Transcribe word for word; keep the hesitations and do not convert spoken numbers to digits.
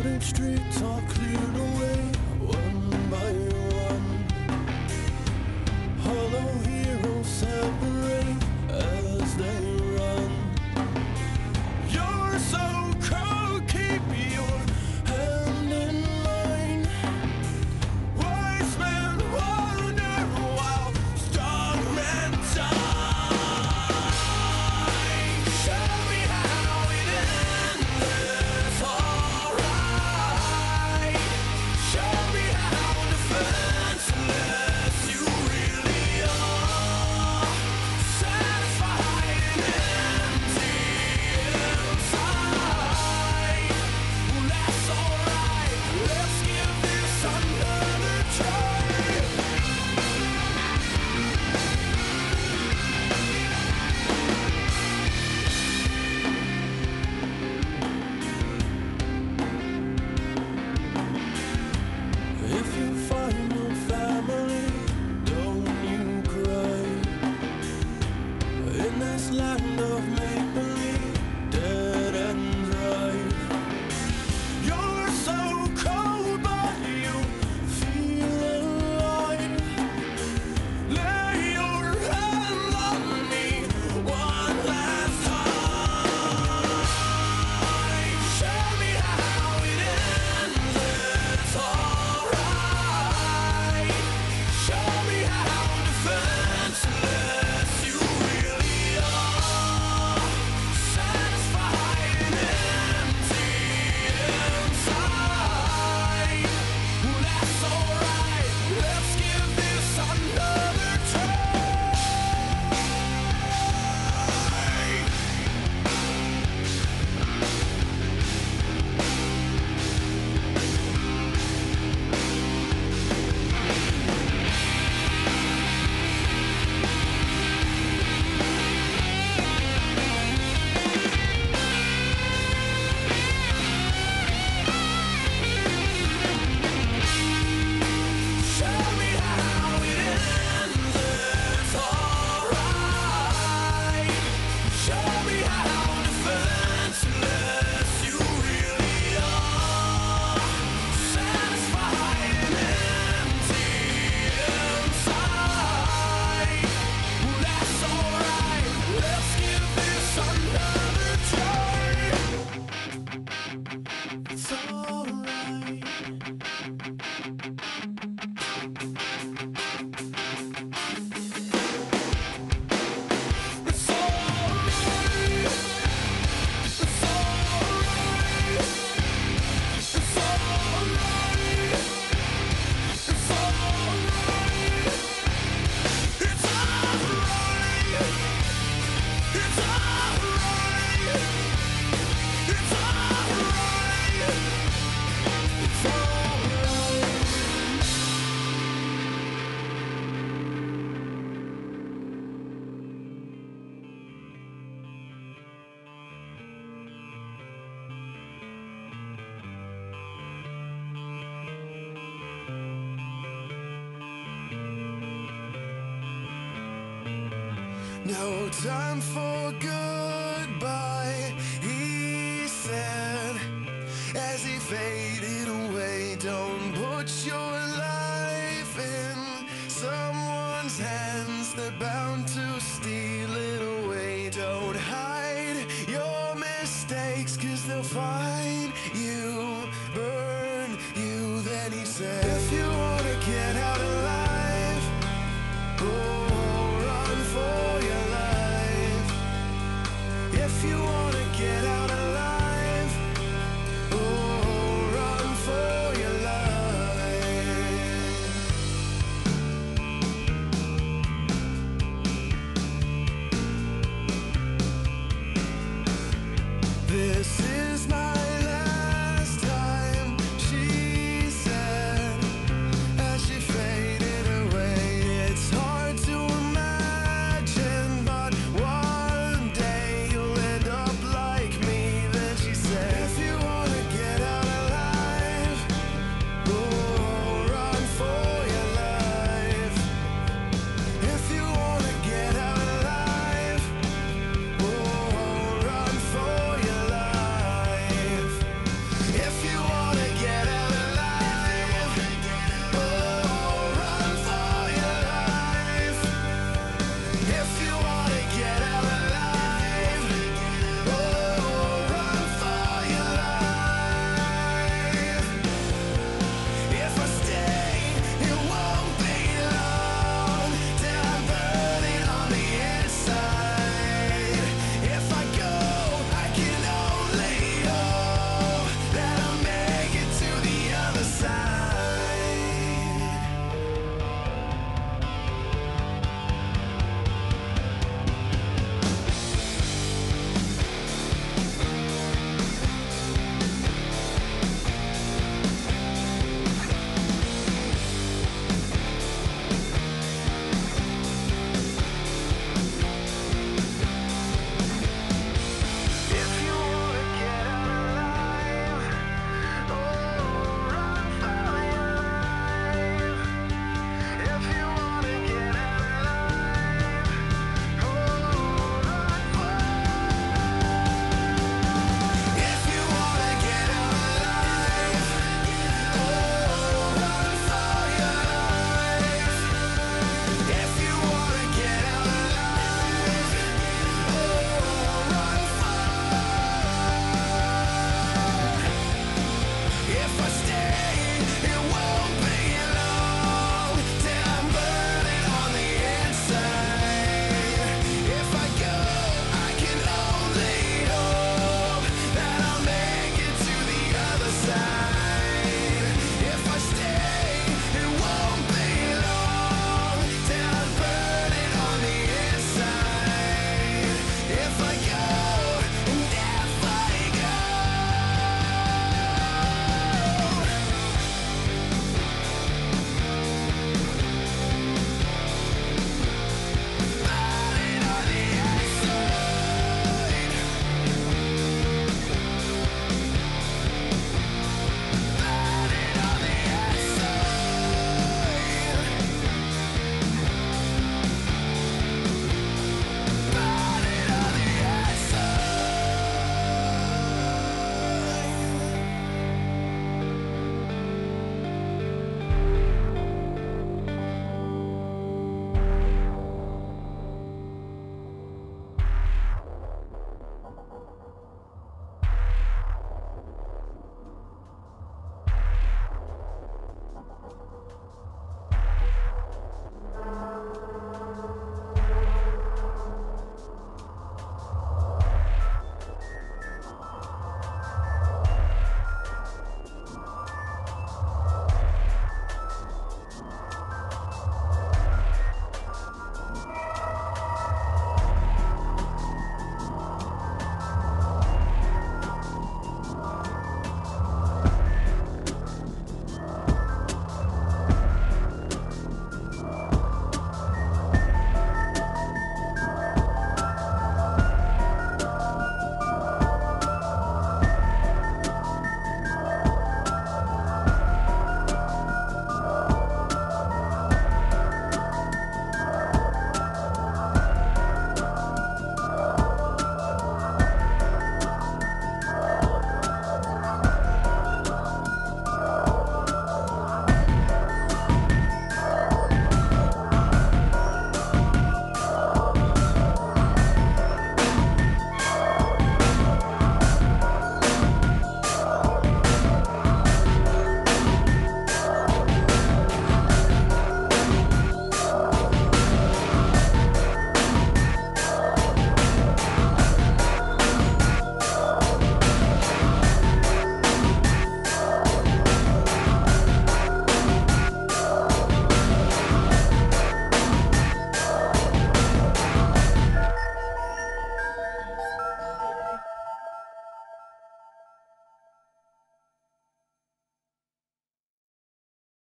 crowded streets are cleared away one by one. Hollow heroes separate as they run. You're so cold, keep your hand in mine. Wise men wonder while strong men die. Show me how it ends. Land of make-believe, dead and dry. You're so cold, but you feel alive. Lay your hand on me one last time. Show me how it ends, it's alright. Show me how defenseless. No time for goodbye, he said, as he faded away. Don't put your life in someone's hands, they're bound to steal it away. Don't hide your mistakes, cause they'll find you, burn you. Then he said, if you wanna get out alive, oh, for your life, if you wanna get out.